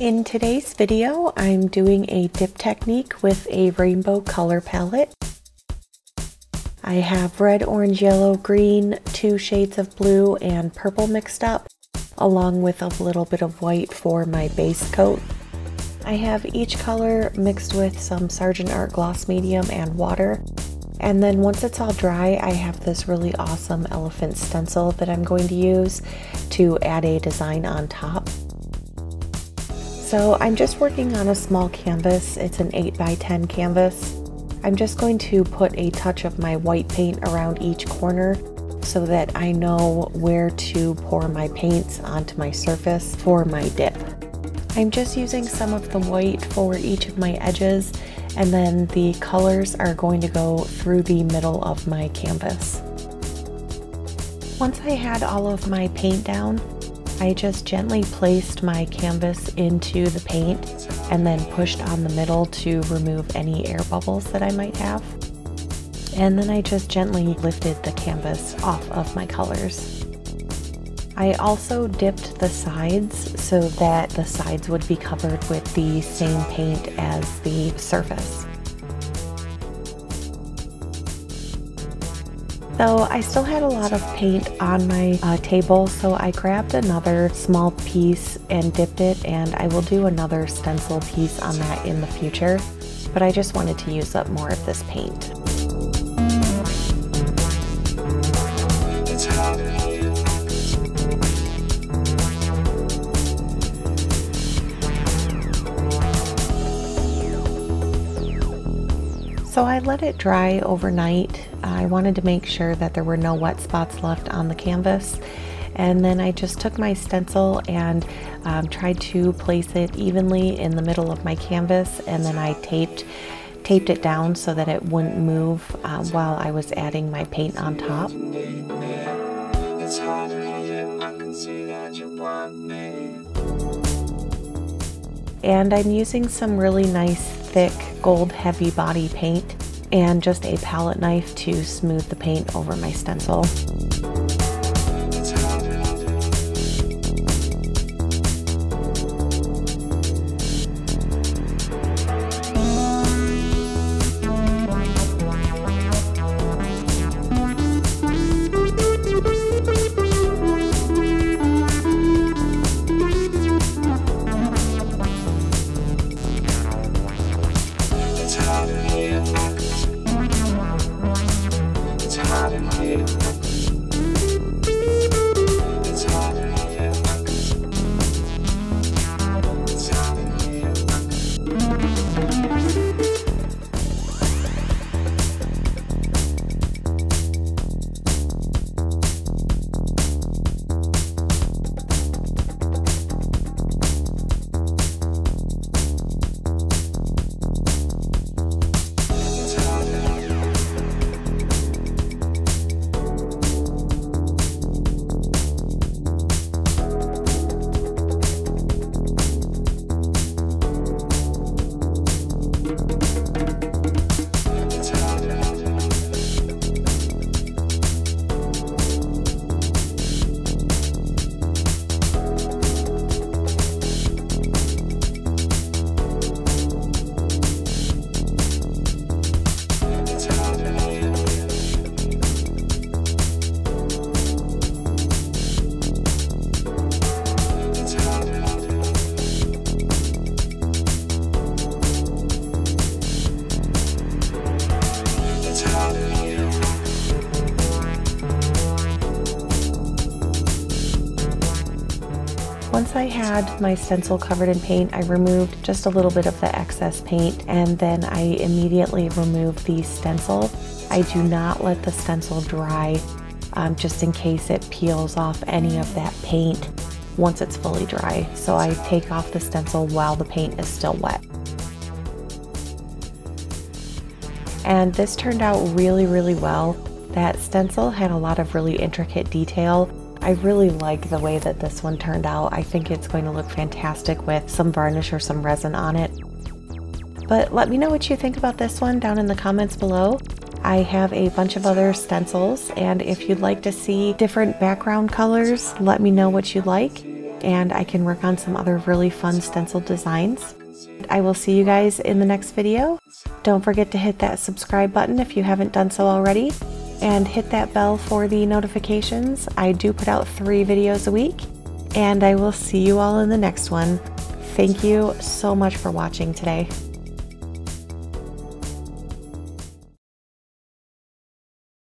In today's video, I'm doing a dip technique with a rainbow color palette. I have red, orange, yellow, green, two shades of blue and purple mixed up, along with a little bit of white for my base coat. I have each color mixed with some Sargent Art Gloss Medium and water. And then once it's all dry, I have this really awesome elephant stencil that I'm going to use to add a design on top. So I'm just working on a small canvas. It's an 8x10 canvas. I'm just going to put a touch of my white paint around each corner so that I know where to pour my paints onto my surface for my dip. I'm just using some of the white for each of my edges, and then the colors are going to go through the middle of my canvas. Once I had all of my paint down, I just gently placed my canvas into the paint and then pushed on the middle to remove any air bubbles that I might have. And then I just gently lifted the canvas off of my colors. I also dipped the sides so that the sides would be covered with the same paint as the surface. So I still had a lot of paint on my table, so I grabbed another small piece and dipped it, and I will do another stencil piece on that in the future, but I just wanted to use up more of this paint. So I let it dry overnight. I wanted to make sure that there were no wet spots left on the canvas. And then I just took my stencil and tried to place it evenly in the middle of my canvas, and then I taped it down so that it wouldn't move while I was adding my paint on top. It's hard to hate it. I can see that you want me. And I'm using some really nice thick gold heavy body paint and just a palette knife to smooth the paint over my stencil. Once I had my stencil covered in paint, I removed just a little bit of the excess paint, and then I immediately removed the stencil. I do not let the stencil dry just in case it peels off any of that paint once it's fully dry. So I take off the stencil while the paint is still wet. And this turned out really, really well. That stencil had a lot of really intricate detail. I really like the way that this one turned out. I think it's going to look fantastic with some varnish or some resin on it. But let me know what you think about this one down in the comments below. I have a bunch of other stencils, and if you'd like to see different background colors, let me know what you like. and I can work on some other really fun stencil designs. I will see you guys in the next video. Don't forget to hit that subscribe button if you haven't done so already, and hit that bell for the notifications. I do put out 3 videos a week, and I will see you all in the next one. Thank you so much for watching today.